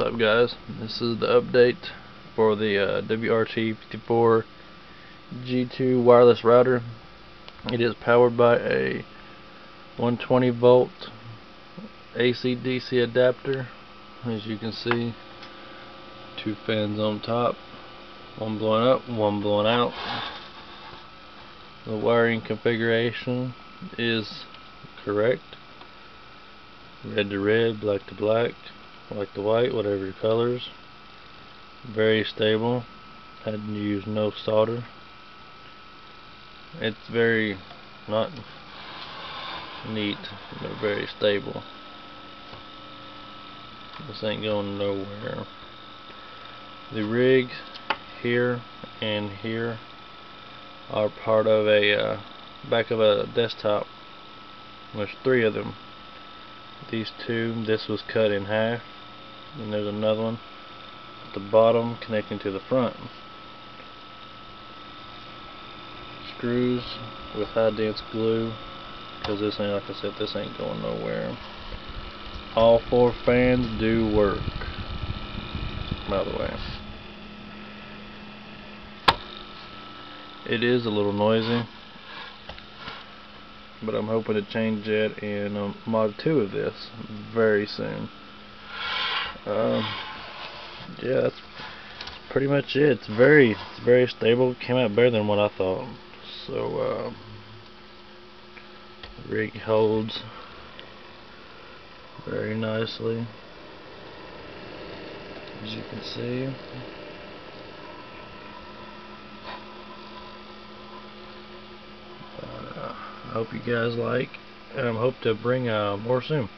What's up, guys? This is the update for the WRT54G2 wireless router. It is powered by a 120 volt AC/DC adapter. As you can see, two fans on top, one blowing up, one blowing out. The wiring configuration is correct. Red to red, black to black, white to white, whatever your colors. Very stable. Had to use no solder. It's very not neat, but very stable. This ain't going nowhere. The rig here and here are part of a back of a desktop. There's three of them. These two, this was cut in half, and there's another one at the bottom connecting to the front. Screws with high dense glue, because this ain't, like I said, this ain't going nowhere. All four fans do work, by the way. It is a little noisy, but I'm hoping to change it in mod 2 of this very soon. Yeah, that's pretty much it. It's very stable. Came out better than what I thought. So rig holds very nicely, as you can see. I hope you guys like, and I hope to bring more soon.